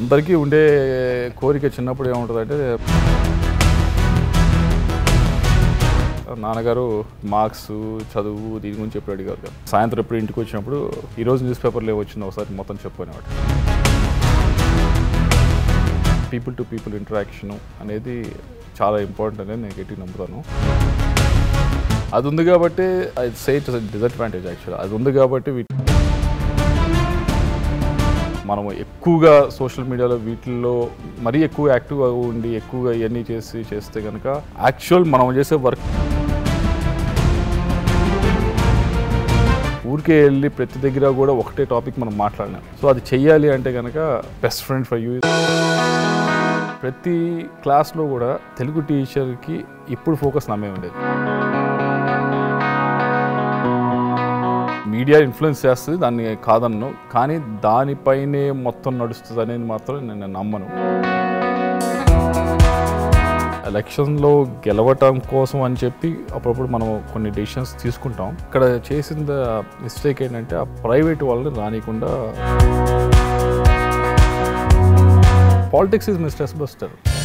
అందరికీ ఉండే కోరిక చిన్నప్పుడు ఏముంటుందంటే నాన్నగారు మార్క్స్ చదువు దీని గురించి ఎప్పుడు అడిగారు కదా. సాయంత్రం ఎప్పుడు ఇంటికి వచ్చినప్పుడు ఈరోజు న్యూస్ పేపర్లో వచ్చింది ఒకసారి మొత్తం చెప్పుకునేవాడు. పీపుల్ టు పీపుల్ ఇంటరాక్షను అనేది చాలా ఇంపార్టెంట్ అనేది నేను గట్టిగా నమ్ముతాను. అది ఉంది కాబట్టి I say it's disadvantage actual. అది ఉంది కాబట్టి మనం ఎక్కువగా సోషల్ మీడియాలో వీటిల్లో మరీ ఎక్కువ యాక్టివ్గా ఉండి ఎక్కువగా ఇవన్నీ చేస్తే కనుక యాక్చువల్ మనం చేసే వర్క్ ఊరికే వెళ్ళి ప్రతి దగ్గర కూడా ఒకటే టాపిక్ మనం మాట్లాడినాం. సో అది చెయ్యాలి అంటే కనుక బెస్ట్ ఫ్రెండ్ ఫర్ యూ. ప్రతి క్లాస్లో కూడా తెలుగు టీచర్కి ఇప్పుడు ఫోకస్ నమ్మే ఉండేది. మీడియా ఇన్ఫ్లుయెన్స్ చేస్తుంది, దాన్ని కాదన్ను, కానీ దానిపైనే మొత్తం నడుస్తుంది అనేది మాత్రం నేను నమ్మను. ఎలక్షన్లో గెలవటం కోసం అని చెప్పి అప్పుడప్పుడు మనం కొన్ని డెసిషన్స్ తీసుకుంటాం. ఇక్కడ చేసిన మిస్టేక్ ఏంటంటే ఆ ప్రైవేట్ వాళ్ళని రానికుండా పాలిటిక్స్ ఈజ్ మిస్టర్ బస్టర్.